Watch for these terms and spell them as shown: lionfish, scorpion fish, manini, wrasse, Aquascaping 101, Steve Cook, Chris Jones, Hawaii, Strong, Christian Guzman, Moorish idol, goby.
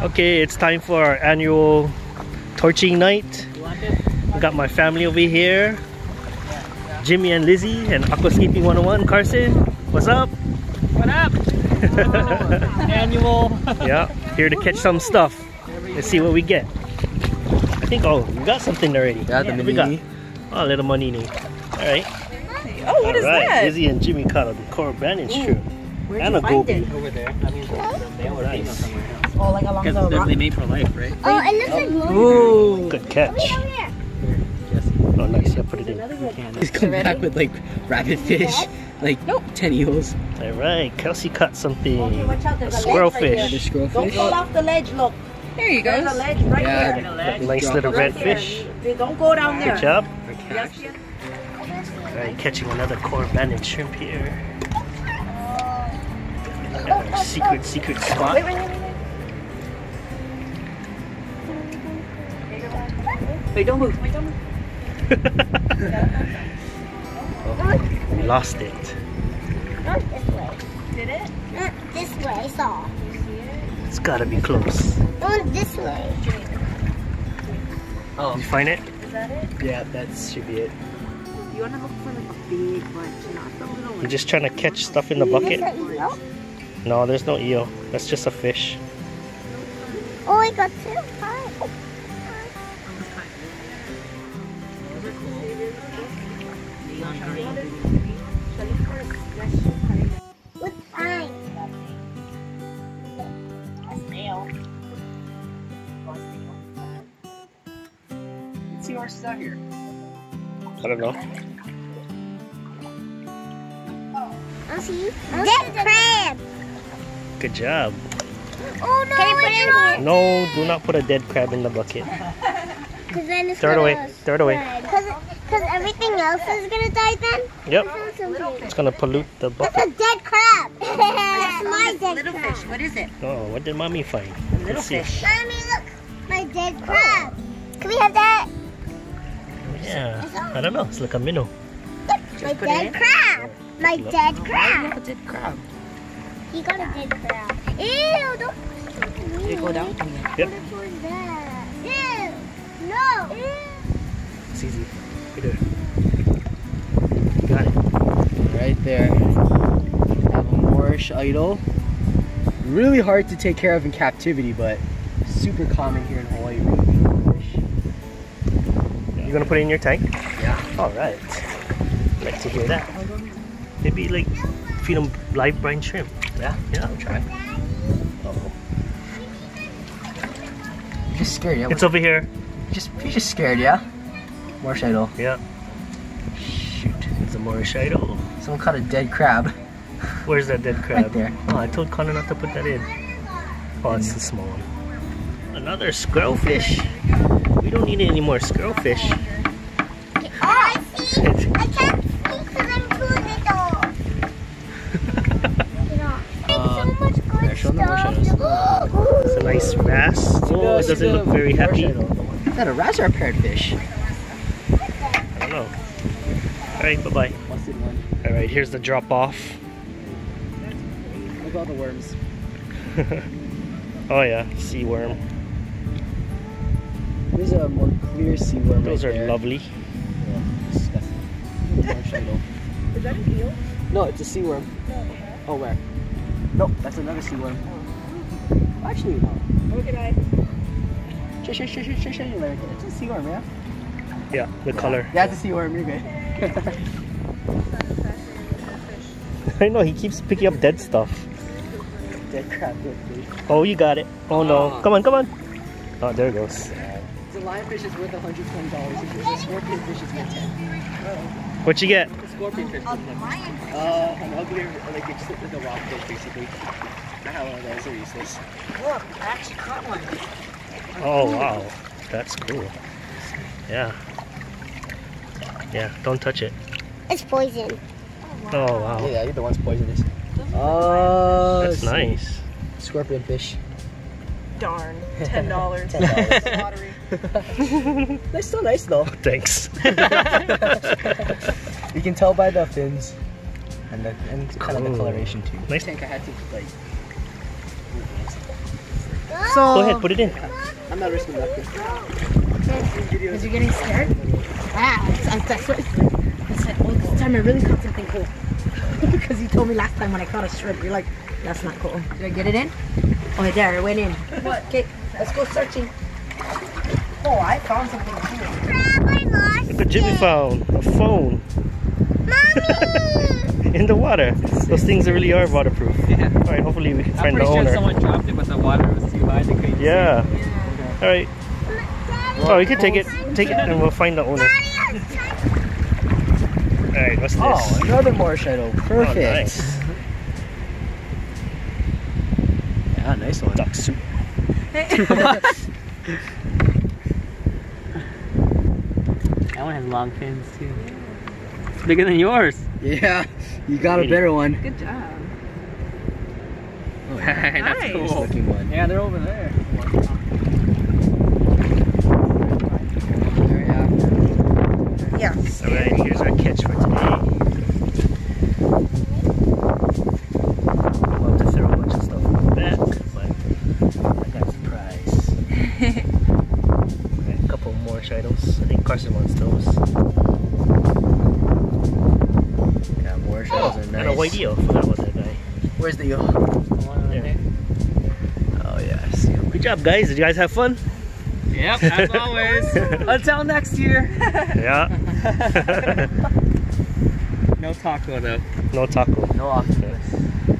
Okay, it's time for our annual torching night. I got my family over here, Jimmy and Lizzie, and Aquascaping 101. Carson, what's up? What up? Annual. Yeah, here to catch some stuff. Let's see what we get. I think, oh, we got something already. Yeah, the we got a little manini. All right. Oh, what is that? Lizzie and Jimmy caught a coral bandage shrimp and a goby over there. I mean, they were nice. Oh, like along the rock? They made for life, right? Oh, it looks like glowing. Ooh, good catch. Oh, nice. Yeah, put it in. He's come back with like rabbit fish, like 10 eels. All right, Kelsey caught something. Okay, watch out, a squirrel fish. The squirrel fish. Don't fall off the ledge. Look. There you go. There's a ledge right there. Nice little red fish. They don't go down there. Good job. All right, catching another coral banded shrimp here. Secret spot. Wait, don't move. Wait, don't move. Oh, we lost it. Not this way. Did it? Not this way, I saw. It's gotta be close. Not this way. Oh. Did you find it? Is that it? Yeah, that should be it. You wanna look for the big one, not the little one. You're just trying to catch stuff in the bucket? Is there eel? No, there's no eel. That's just a fish. Oh, I got two. Hi. What's mine? A snail. What's yours out here? I don't know. I'll see you. That crab! Good job. Oh no! Can you put it on? No, do not put a dead crab in the bucket. Throw it away. Throw it away. Because everything else is gonna die then? Yep. It's gonna pollute the bucket. That's a dead crab! That's my dead crab. Fish. What is it? Oh, what did mommy find? A little fish. Mommy, look! My dead crab! Oh. Can we have that? Yeah. I don't know. It's like a minnow. My dead crab! My dead crab! Oh, a dead crab. He got a dead crab. Ew! Don't... Did it go down? Yep. Ew! No! Ew. It's easy. Got it. Right there. I have a Moorish idol. Really hard to take care of in captivity, but super common here in Hawaii. You're gonna put it in your tank? Yeah. Alright. Like to hear that. Maybe like feed them live brine shrimp. Yeah? Yeah, I'll try. Uh-oh. You're just scared, yeah? It's over here. You're just scared, yeah? Moorish idol. Yeah. Shoot. It's a Moorish idol. Someone caught a dead crab. Where's that dead crab? Right there. Oh, I told Connor not to put that in. Oh, it's the small one. Another squirrel fish. We don't need any more squirrel fish. Okay. Oh, I see. I can't see because I'm too little. There's so much good stuff. It's a nice wrasse. Oh, it doesn't look very happy. Is that a wrasse or a parrot fish? Alright, bye-bye. Alright, here's the drop-off. Look at all the worms. Oh yeah, sea worm. There's a more clear sea worm. Those right are there. Lovely. Yeah, disgusting. Is that an eel? No, it's a sea worm. Oh, where? Nope, that's another sea worm. Actually, no. Look at that. It's a sea worm, yeah? Yeah, the color. Yeah, it's a sea worm, you're good. I know, he keeps picking up dead stuff. Dead crap, oh, you got it. Oh no. Come on, come on. Oh, there it goes. The lionfish is worth $120. The scorpion fish is worth $10. What'd you get? The scorpion fish is worth $10. An uglier, like it's just like a rock fish basically. I have one of those, they're useless. Look, I actually caught one. Oh wow. That's cool. Yeah. Yeah, don't touch it. It's poison. Oh, wow. Oh, wow. Yeah, either one's poisonous. Oh, that's nice. Scorpion fish. Darn. $10. $10. That's so nice, though. Thanks. You can tell by the fins and the kind of the coloration too. Nice. I think I had to like. So go ahead, put it in. I'm not risking that. Because you're getting scared. Ah, that's what. It's like, oh, this time I really caught something cool. Because you told me last time when I caught a shrimp, you're like, that's not cool. Did I get it in? Oh, there, it went in. What? Okay, let's go searching. Oh, I found something cool. Look what Jimmy found, a phone. Mommy! In the water. Those things really are waterproof. Yeah. Alright, hopefully we can find the owner. I'm pretty sure someone dropped it, but the water was too high. They couldn't see it. Yeah. Okay. Alright. Oh, you can take it, and we'll find the owner. Alright, what's this? Oh, another Moorish idol. Perfect. Oh, nice. Yeah, nice one. Duck soup. That one has long fins too. It's bigger than yours. Yeah, you got a better one. Good job. Oh, yeah. That's nice. Cool. Looking one. Yeah, they're over there. Yeah. All right, here's our catch for today. I love to throw a bunch of stuff like that, but I got a surprise. Okay, a couple of Moorish idols. I think Carson wants those. Yeah, Moorish idols are nice. And a white eel. I forgot about that guy. Where's the eel? The one there. Oh yeah, I see him. Good job, guys. Did you guys have fun? Yep, as always. Until next year. Yeah. No taco though. No taco. No octopus.